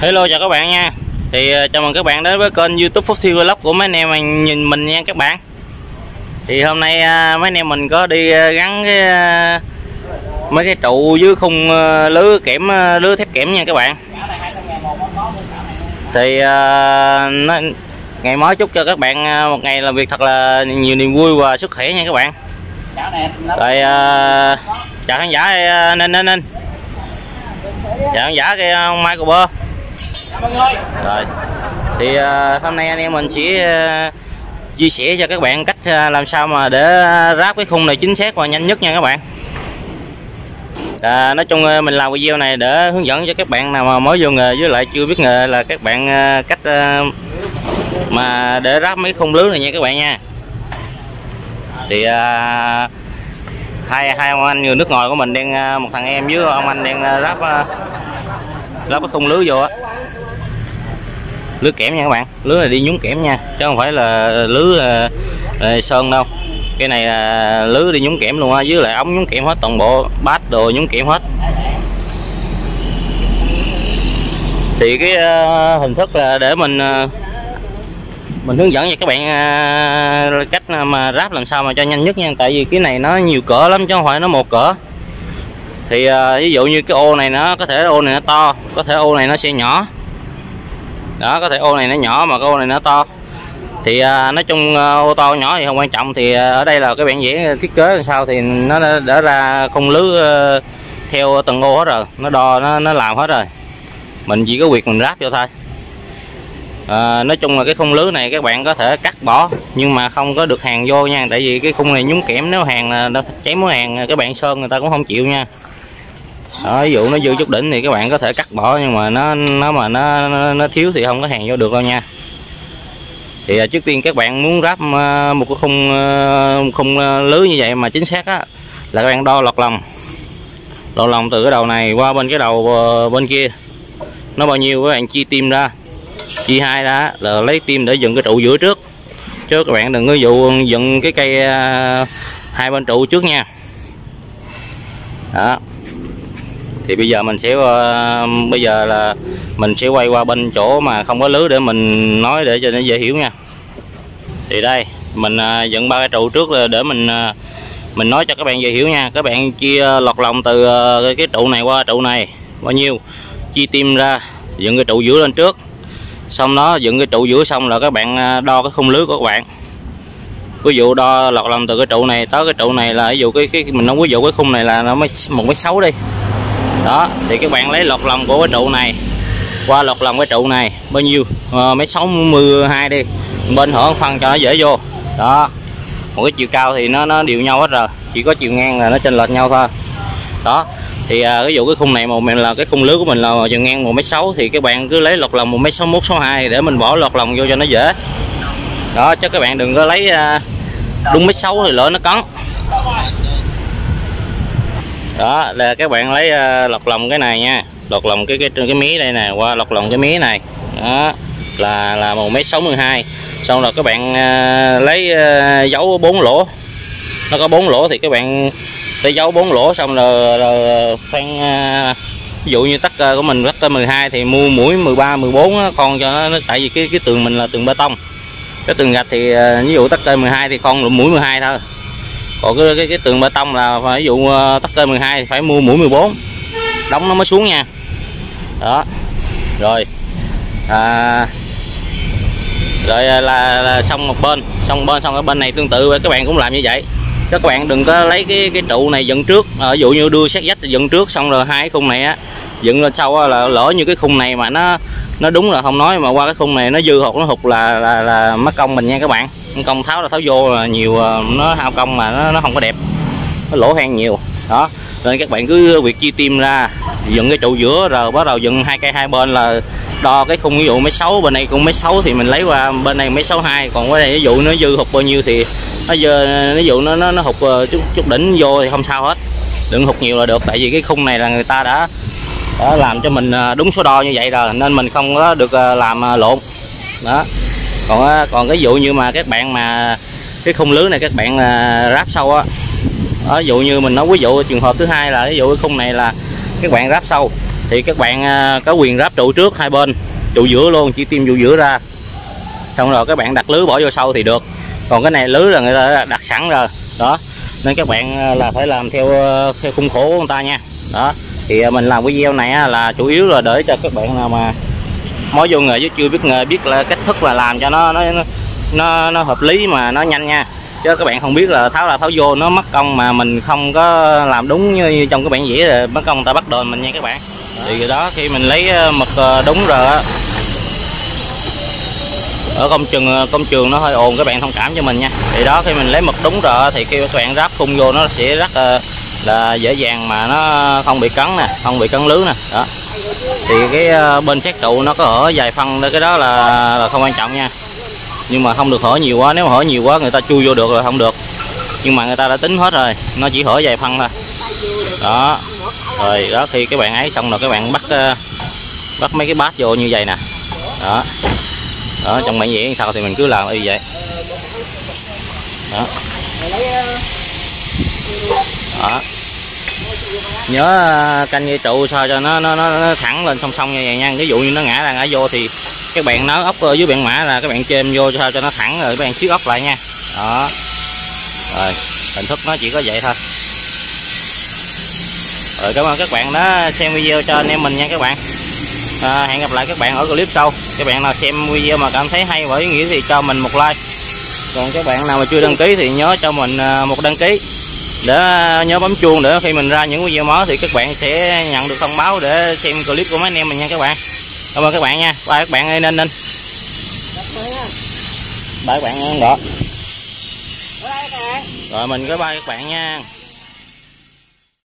Hello chào các bạn nha. Thì chào mừng các bạn đến với kênh YouTube Phúc Thiên Vlog của mấy anh em mình nhìn mình nha các bạn. Thì hôm nay mấy anh em mình có đi gắn cái mấy cái trụ dưới khung lưới thép kẽm nha các bạn. Thì ngày mới chúc cho các bạn một ngày làm việc thật là nhiều niềm vui và sức khỏe nha các bạn. Rồi chào khán giả nên chào khán giả kia ông Mai của Bơ. Rồi thì hôm nay anh em mình sẽ chia sẻ cho các bạn cách làm sao mà để ráp cái khung này chính xác và nhanh nhất nha các bạn. Nói chung mình làm video này để hướng dẫn cho các bạn nào mà mới vô nghề với lại chưa biết nghề là các bạn cách mà để ráp mấy khung lưới này nha các bạn nha. Thì hai ông anh người nước ngoài của mình đang, một thằng em với ông anh đang ráp cái khung lưới vô á, lưới kẽm nha các bạn. Lưới này đi nhúng kẽm nha, chứ không phải là lưới sơn đâu. Cái này là lưới đi nhúng kẽm luôn á, với lại ống nhúng kẽm hết, toàn bộ bát đồ nhúng kẽm hết. Thì cái hình thức là để mình hướng dẫn cho các bạn cách mà ráp làm sao mà cho nhanh nhất nha. Tại vì cái này nó nhiều cỡ lắm chứ không phải nó một cỡ. Thì ví dụ như cái ô này nó có thể ô này nó to, có thể ô này nó sẽ nhỏ. Đó, có thể ô này nó nhỏ mà cái ô này nó to. Thì nói chung ô to nhỏ thì không quan trọng. Thì ở đây là cái bản vẽ thiết kế làm sao thì nó đã ra khung lưới theo từng ô hết rồi, nó đo nó làm hết rồi. Mình chỉ có việc mình ráp vô thôi. Nói chung là cái khung lưới này các bạn có thể cắt bỏ nhưng mà không có được hàn vô nha. Tại vì cái khung này nhúng kẽm, nếu hàn là nó cháy mối hàn, các bạn sơn người ta cũng không chịu nha. Đó, ví dụ nó dư chút đỉnh thì các bạn có thể cắt bỏ, nhưng mà nó thiếu thì không có hàn vô được đâu nha. Thì trước tiên các bạn muốn ráp một cái khung lưới như vậy mà chính xác á, là các bạn đo lọt lòng từ cái đầu này qua bên cái đầu bên kia nó bao nhiêu, các bạn chia tim ra, chi hai đó là lấy tim để dựng cái trụ giữa trước, chứ các bạn đừng có dựng cái cây hai bên trụ trước nha. Đó, thì bây giờ mình sẽ quay qua bên chỗ mà không có lưới để mình nói để cho nó dễ hiểu nha. Thì đây mình dựng ba cái trụ trước để mình nói cho các bạn dễ hiểu nha. Các bạn chia lọt lòng từ cái trụ này qua trụ này bao nhiêu, chia tim ra, dựng cái trụ giữa lên trước. Xong nó dựng cái trụ giữa xong là các bạn đo cái khung lưới của các bạn. Ví dụ đo lọt lòng từ cái trụ này tới cái trụ này là ví dụ cái mình nói ví dụ cái khung này là nó 1,6 đi. Đó, thì các bạn lấy lọt lòng của cái trụ này qua lọt lòng cái trụ này bao nhiêu, 1,62 đi. Bên hở phân cho nó dễ vô. Đó. Một cái chiều cao thì nó đều nhau hết rồi, chỉ có chiều ngang là nó chênh lệch nhau thôi. Đó. Thì ví dụ cái khung này một mình là cái khung lưới của mình là chiều ngang 1,6 thì các bạn cứ lấy lọt lòng 1,61, 1,62 để mình bỏ lọt lòng vô cho nó dễ. Đó, chứ các bạn đừng có lấy đúng 1,6 thì lỡ nó cấn. Đó là các bạn lấy lọt lòng cái này nha, lọt lòng cái mí đây nè qua lọt lòng cái mí này. Đó là 1,62. Xong rồi các bạn lấy dấu 4 lỗ. Nó có 4 lỗ thì các bạn để dấu 4 lỗ xong rồi khoan, ví dụ như tắc của mình tắc 12 thì mua mũi 13 14 con cho nó, tại vì cái tường mình là tường bê tông. Cái tường gạch thì ví dụ tắc 12 thì con mũi 12 thôi. Còn cái tường bê tông là ví dụ tắc 12 thì phải mua mũi 14. Đóng nó mới xuống nha. Đó. Rồi. Rồi là xong một bên, xong cái bên này tương tự các bạn cũng làm như vậy. Các bạn đừng có lấy cái trụ này dựng trước, ví dụ như đưa sát vách dựng trước xong rồi hai cái khung này á dựng lên sau á, là lỡ như cái khung này mà nó đúng là không nói, mà qua cái khung này nó dư hoặc nó hụt là mất công mình nha các bạn. Công tháo là tháo vô là nhiều, nó hao công mà nó không có đẹp, nó lỗ hang nhiều. Đó nên các bạn cứ việc chia tim ra, dựng cái trụ giữa rồi bắt đầu dựng hai cây hai bên là đo cái khung, ví dụ 1,6 bên này cũng 1,6 thì mình lấy qua bên này 1,62, còn cái này ví dụ nó dư hụt bao nhiêu thì ví dụ nó hụt chút đỉnh vô thì không sao hết, đừng hụt nhiều là được. Tại vì cái khung này là người ta đã làm cho mình đúng số đo như vậy rồi nên mình không có được làm lộn. Đó, còn cái dụ như mà các bạn mà cái khung lưới này các bạn ráp sâu á, ví dụ như mình nói ví dụ trường hợp thứ hai là ví dụ cái khung này là các bạn ráp sâu thì các bạn có quyền ráp trụ trước hai bên, trụ giữa luôn, chỉ tiêm trụ giữa ra, xong rồi các bạn đặt lưới bỏ vô sau thì được. Còn cái này lưới là người ta đặt sẵn rồi đó, nên các bạn là phải làm theo khung khổ của người ta nha. Đó thì mình làm video này là chủ yếu là để cho các bạn nào mà mới vô nghề chứ chưa biết nghề, biết là cách thức là làm cho nó hợp lý mà nó nhanh nha. Chứ các bạn không biết là tháo vô nó mất công, mà mình không có làm đúng như trong cái bản vẽ là mất công người ta bắt đền mình nha các bạn. Thì đó, khi mình lấy mực đúng rồi á, ở công trường nó hơi ồn, các bạn thông cảm cho mình nha. Thì đó, khi mình lấy mực đúng rồi thì khi các bạn ráp khung vô nó sẽ rất là dễ dàng mà nó không bị cắn nè, không bị cắn lưới nè. Đó thì cái bên xét trụ nó có hở vài phân, cái đó là không quan trọng nha, nhưng mà không được hở nhiều quá. Nếu mà hở nhiều quá người ta chui vô được là không được, nhưng mà người ta đã tính hết rồi, nó chỉ hở vài phân thôi. Đó rồi đó, khi các bạn ấy xong rồi các bạn bắt mấy cái bát vô như vậy nè. Đó đó, trong bản vẽ sao thì mình cứ làm y vậy đó. Đó, nhớ canh dây trụ sao cho nó thẳng lên song song như vậy nha. Ví dụ như nó ngã ra ngã vô thì các bạn nấu ốc dưới bạn mã là các bạn chêm vô sao cho nó thẳng rồi các bạn xíu ốc lại nha. Đó rồi, hình thức nó chỉ có vậy thôi. Rồi, cảm ơn các bạn đã xem video cho anh em mình nha các bạn. Hẹn gặp lại các bạn ở clip sau. Các bạn nào xem video mà cảm thấy hay và ý nghĩa thì cho mình một like. Còn các bạn nào mà chưa đăng ký thì nhớ cho mình một đăng ký, để nhớ bấm chuông để khi mình ra những video mới thì các bạn sẽ nhận được thông báo để xem clip của mấy anh em mình nha các bạn. Cảm ơn các bạn nha. Bye các bạn ơi, nên bye các bạn ơi. Rồi mình có bye các bạn nha.